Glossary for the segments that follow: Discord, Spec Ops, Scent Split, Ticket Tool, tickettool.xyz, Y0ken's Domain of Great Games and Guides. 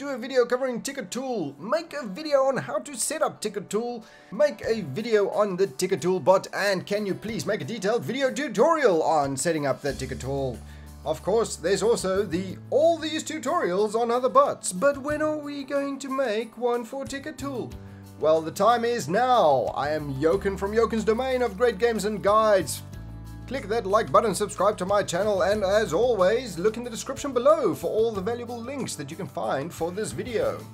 do a video covering Ticket Tool, make a video on how to set up Ticket Tool, make a video on the Ticket Tool bot, and can you please make a detailed video tutorial on setting up the Ticket Tool. Of course, there's also all these tutorials on other bots, but when are we going to make one for Ticket Tool? Well, the time is now. I am Y0ken from Y0ken's Domain of Great Games and Guides. Click that like button, subscribe to my channel, and as always, look in the description below for all the valuable links that you can find for this video.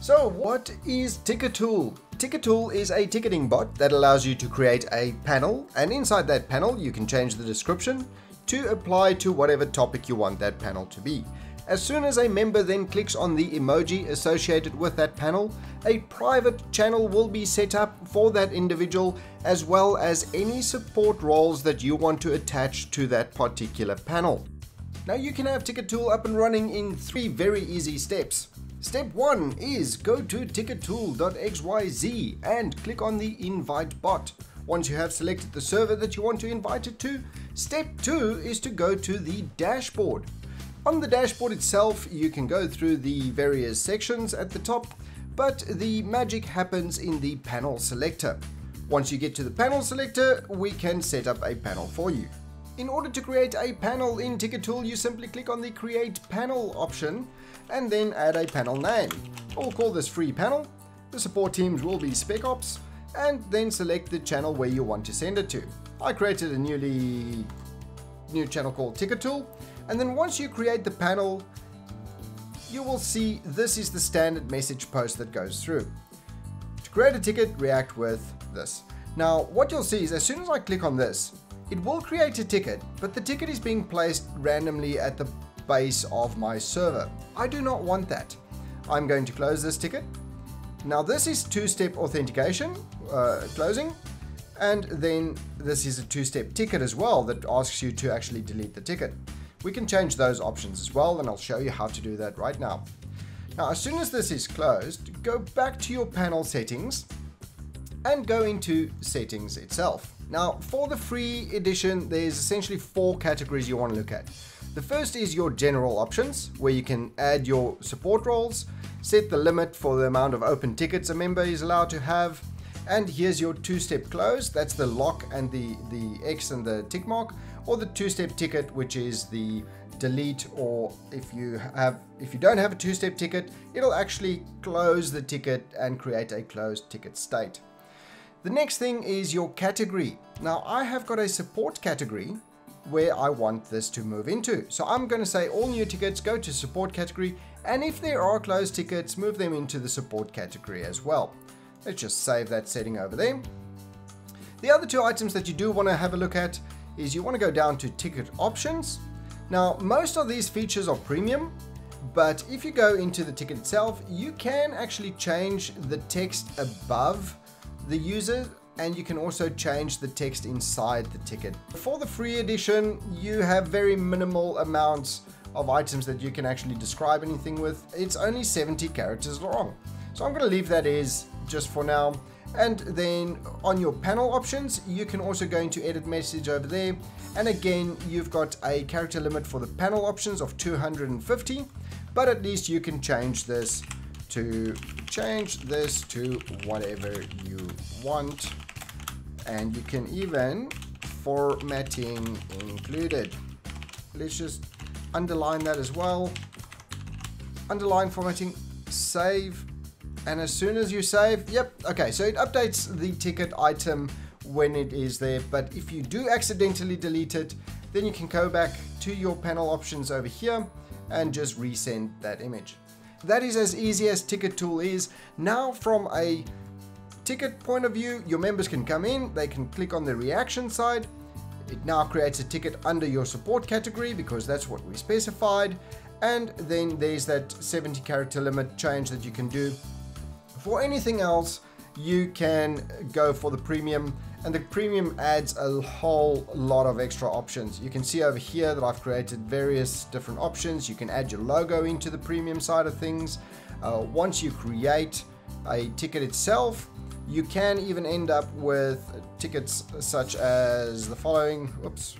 So, what is Ticket Tool? Ticket Tool is a ticketing bot that allows you to create a panel, and inside that panel you can change the description to apply to whatever topic you want that panel to be. As soon as a member then clicks on the emoji associated with that panel, a private channel will be set up for that individual, as well as any support roles that you want to attach to that particular panel. Now you can have Ticket Tool up and running in 3 very easy steps. Step 1 is go to tickettool.xyz and click on the invite bot. Once you have selected the server that you want to invite it to, step 2 is to go to the dashboard. On the dashboard itself, you can go through the various sections at the top, but the magic happens in the panel selector. Once you get to the panel selector, we can set up a panel for you. In order to create a panel in Ticket Tool, you simply click on the Create Panel option and then add a panel name. We'll call this Free Panel. The support teams will be Spec Ops, and then select the channel where you want to send it to. I created a new channel called Ticket Tool, and then once you create the panel, you will see this is the standard message post that goes through. To create a ticket, react with this. Now, what you'll see is as soon as I click on this, it will create a ticket, but the ticket is being placed randomly at the base of my server. I do not want that. I'm going to close this ticket. Now this is 2-step authentication, closing, and then this is a 2-step ticket as well that asks you to actually delete the ticket. We can change those options as well, and I'll show you how to do that right now. Now as soon as this is closed, go back to your panel settings and go into settings itself. Now for the free edition, there's essentially 4 categories you want to look at. The first is your general options, where you can add your support roles, set the limit for the amount of open tickets a member is allowed to have, and here's your 2-step close, that's the lock and the X and the tick mark, or the 2-step ticket, which is the delete, or if you don't have a 2-step ticket, it'll actually close the ticket and create a closed ticket state. The next thing is your category. Now I have got a support category where I want this to move into. So I'm going to say all new tickets go to support category, and if there are closed tickets, move them into the support category as well. Let's just save that setting over there. The other 2 items that you do want to have a look at is you want to go down to ticket options. Now most of these features are premium, but if you go into the ticket itself, you can actually change the text above the user, and you can also change the text inside the ticket. For the free edition, you have very minimal amounts of items that you can actually describe anything with. It's only 70 characters long. So I'm going to leave that as just for now. And then on your panel options, you can also go into edit message over there. And again, you've got a character limit for the panel options of 250, but at least you can change this to whatever you want, and you can even formatting included. Let's just underline that as well. Underline formatting, save, and as soon as you save, yep, okay, so it updates the ticket item when it is there, but if you do accidentally delete it, then you can go back to your panel options over here and just resend that image. That is as easy as Ticket Tool is. Now from a ticket point of view, your members can come in, they can click on the reaction side. It now creates a ticket under your support category because that's what we specified. And then there's that 70 character limit change that you can do. For anything else, you can go for the premium, and the premium adds a whole lot of extra options. You can see over here that I've created various different options. You can add your logo into the premium side of things. Once you create a ticket itself, you can even end up with tickets such as the following. Whoops.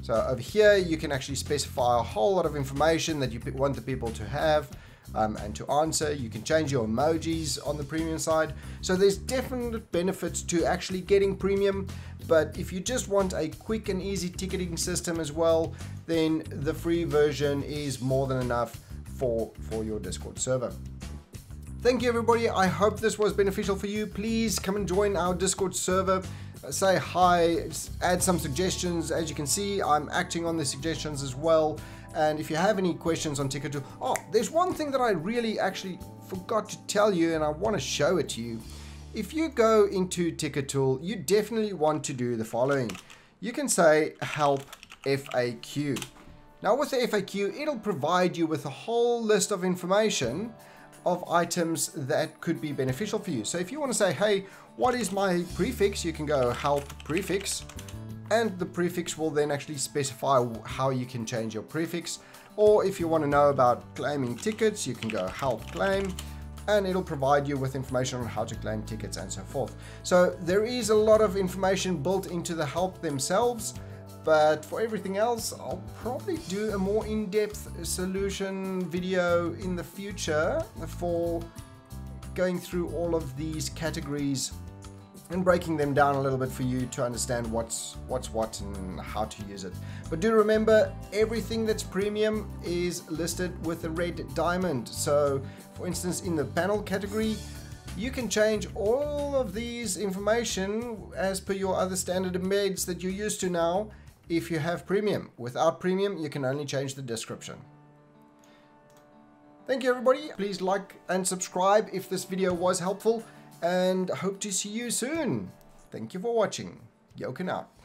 So over here, you can actually specify a whole lot of information that you want the people to have. and to answer. You can change your emojis on the premium side. So there's definite benefits to actually getting premium, but if you just want a quick and easy ticketing system as well, then the free version is more than enough for your Discord server. Thank you everybody, I hope this was beneficial for you. Please come and join our Discord server, say hi, add some suggestions. As you can see, I'm acting on the suggestions as well. And if you have any questions on Ticket Tool, oh, there's one thing that I really actually forgot to tell you and I want to show it to you. If you go into Ticket Tool, you definitely want to do the following. You can say help FAQ. Now with the FAQ, it'll provide you with a whole list of information of items that could be beneficial for you. So if you want to say, hey, what is my prefix? You can go help prefix, and the prefix will then actually specify how you can change your prefix. Or if you want to know about claiming tickets, you can go help claim, and it'll provide you with information on how to claim tickets and so forth. So there is a lot of information built into the help themselves, but for everything else, I'll probably do a more in-depth solution video in the future for going through all of these categories and breaking them down a little bit for you to understand what's what and how to use it. But do remember, everything that's premium is listed with a red diamond. So for instance, in the panel category, you can change all of these information as per your other standard embeds that you're used to now if you have premium. Without premium, you can only change the description. Thank you everybody. Please like and subscribe if this video was helpful, and hope to see you soon. Thank you for watching. Y0ken out.